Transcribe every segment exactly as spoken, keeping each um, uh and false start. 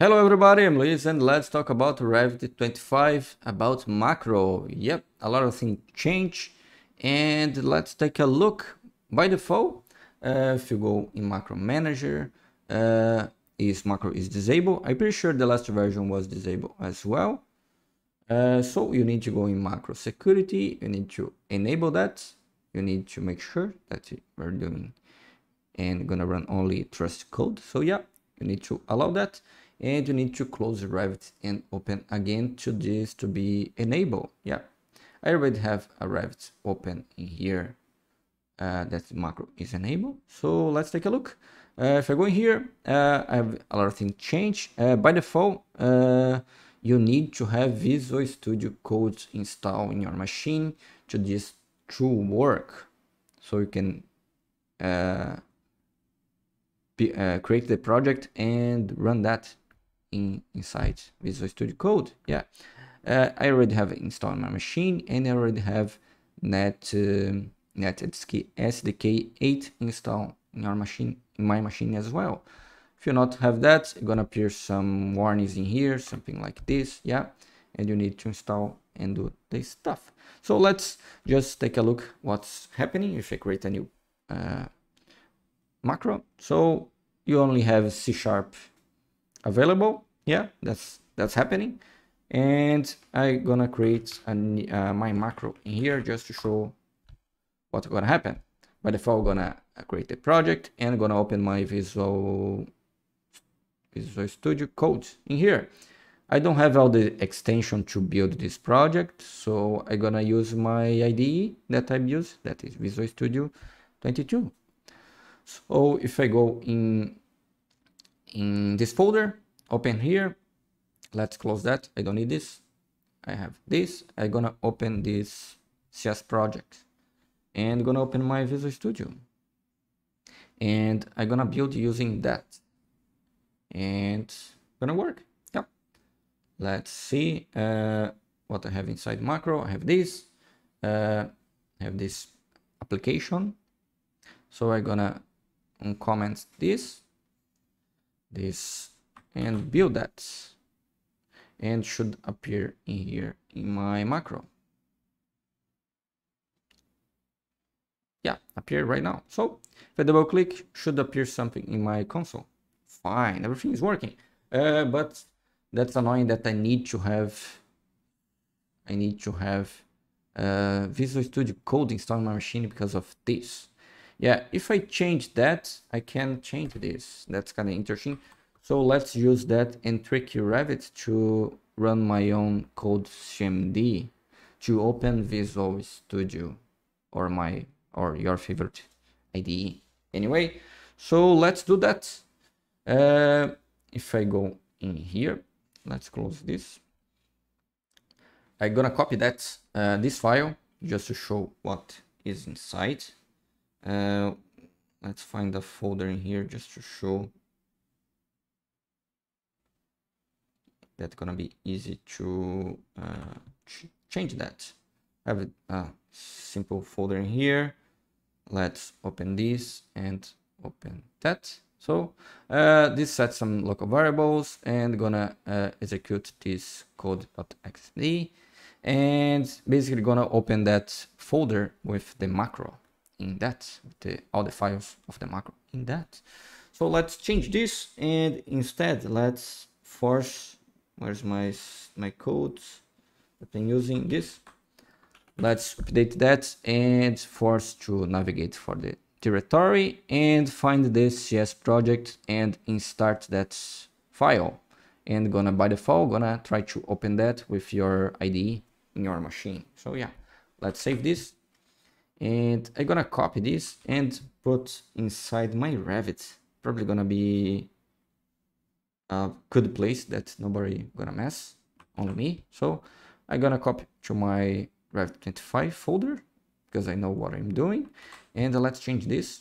Hello everybody, I'm Luis and let's talk about Revit twenty-five, about macro. Yep, a lot of things change and let's take a look. By default, uh, if you go in Macro Manager, uh, is macro is disabled. I'm pretty sure the last version was disabled as well. Uh, so you need to go in Macro Security, you need to enable that. You need to make sure that we're doing and gonna run only trust code. So yeah, you need to allow that. And you need to close Revit and open again to this to be enabled. Yeah, I already have a Revit open in here. Uh, that macro is enabled. So let's take a look. Uh, if I go in here, uh, I have a lot of things change. Uh, by default, uh, you need to have Visual Studio code installed in your machine to this true work. So you can uh, be, uh, create the project and run that in inside Visual Studio Code. Yeah, uh, I already have it installed on my machine and I already have net uh, net S D K eight installed in our machine, in my machine as well. If you not have that, it's gonna appear some warnings in here, something like this. Yeah, and you need to install and do this stuff. So let's just take a look what's happening if I create a new uh, macro. So you only have C sharp available. Yeah, that's that's happening. And I'm gonna create an, uh, my macro in here just to show what's gonna happen. By default, I'm gonna create a project and I'm gonna open my Visual Visual Studio Code in here. I don't have all the extension to build this project, so I'm gonna use my I D E that I've used, that is Visual Studio twenty-two. So if I go in in this folder, open here, let's close that. I don't need this. I have this. I'm gonna open this C S project and gonna open my Visual Studio. And I'm gonna build using that. And gonna work. Let's see uh, what I have inside macro. I have this, uh, I have this application. So I'm gonna uncomment this, this, and build that. And should appear in here in my macro. Yeah, appear right now. So if I double click, should appear something in my console. Fine, everything is working. Uh, but that's annoying that I need to have, I need to have uh, Visual Studio Code installed on my machine because of this. Yeah, if I change that, I can change this. That's kind of interesting. So let's use that and trick Revit to run my own code C M D to open Visual Studio or my or your favorite I D E. Anyway, so let's do that. Uh, if I go in here. Let's close this. I'm gonna copy that uh, this file just to show what is inside. Uh, let's find a folder in here just to show. That's gonna be easy to uh, ch change that. I have a simple folder in here. Let's open this and open that. So uh, this sets some local variables and gonna uh, execute this code.xd and basically gonna open that folder with the macro in that, with the, all the files of the macro in that. So let's change this and instead let's force, where's my, my code that I'm using this. Let's update that and force to navigate for the territory and find this C S project and install that file and gonna by default gonna try to open that with your I D E in your machine. So yeah, let's save this and I'm gonna copy this and put inside my Revit. Probably gonna be a good place that nobody gonna mess, only me. So I'm gonna copy to my Revit twenty-five folder because I know what I'm doing. And let's change this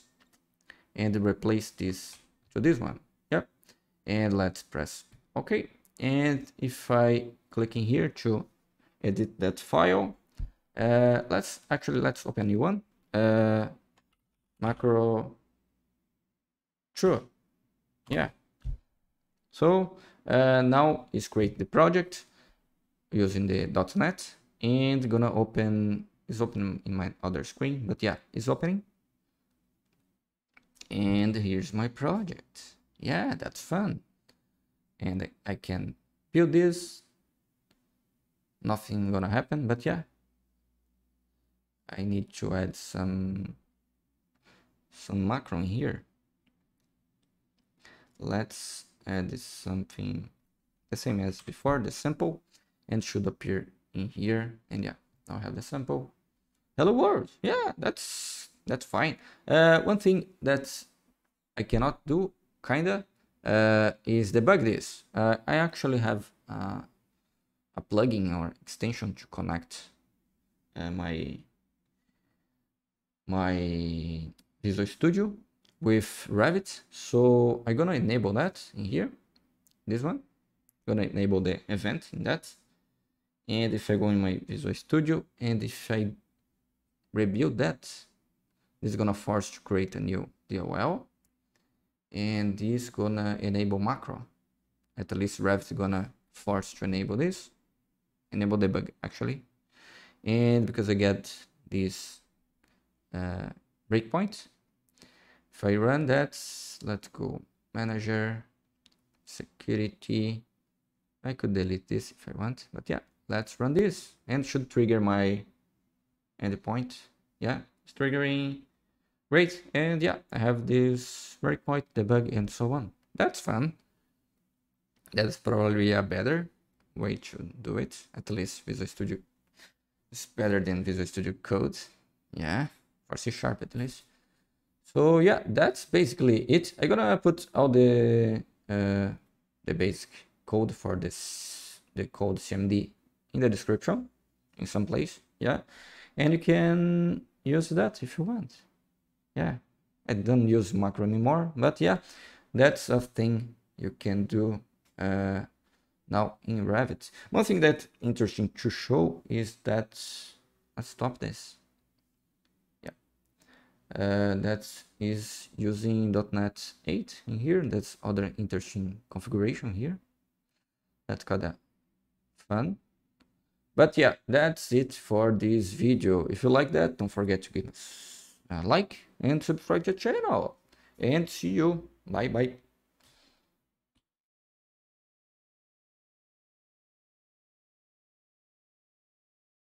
and replace this to this one. Yep. And let's press OK. And if I click in here to edit that file, uh, let's actually, let's open a new one. Uh, macro. True. Yeah. So Uh, now is create the project using the .NET, and gonna open, is open in my other screen, but yeah, it's opening. And here's my project. Yeah, that's fun. And I can build this. Nothing gonna happen, but yeah. I need to add some some macro in here. Let's add something the same as before, the sample, and should appear in here. And yeah, now I have the sample. Hello world. Yeah, that's that's fine. Uh, one thing that I cannot do, kinda, uh, is debug this. Uh, I actually have uh, a plugin or extension to connect uh, my my Visual Studio with Revit, so I'm gonna enable that in here. This one, I'm gonna enable the event in that. And if I go in my Visual Studio and if I rebuild that, it's gonna force to create a new D O L, and this is gonna enable macro. At least Revit is gonna force to enable this, enable debug actually. And because I get this uh, breakpoint, if I run that, let's go Manager, Security. I could delete this if I want, but yeah, let's run this and should trigger my endpoint. Yeah, it's triggering. Great. And yeah, I have this breakpoint, debug, and so on. That's fun. That's probably a better way to do it. At least Visual Studio is better than Visual Studio Code. Yeah, for C sharp at least. So yeah, that's basically it. I'm gonna put all the uh, the basic code for this, the code C M D, in the description in some place. Yeah, and you can use that if you want. Yeah, I don't use macro anymore, but yeah, that's a thing you can do uh, now in Revit. One thing that's interesting to show is that I stop this. Uh, that is using dot NET eight in here. That's other interesting configuration here. That's kind of fun. But yeah, that's it for this video. If you like that, don't forget to give us a like and subscribe to the channel. And see you. Bye bye.